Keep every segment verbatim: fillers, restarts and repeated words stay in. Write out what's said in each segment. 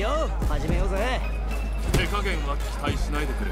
よう、始めようぜ。手加減は期待しないでくれ。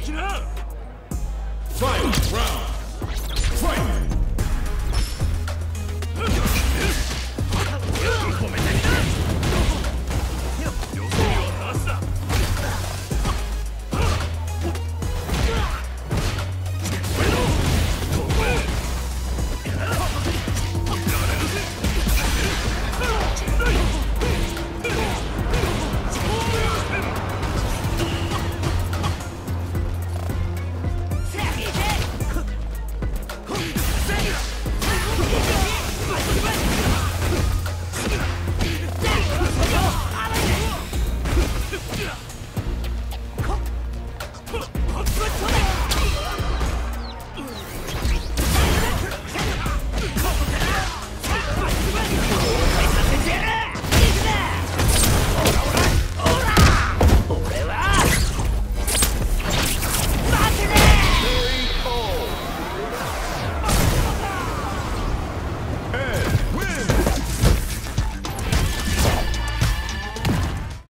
的な。ファイトラウンド。ファイト。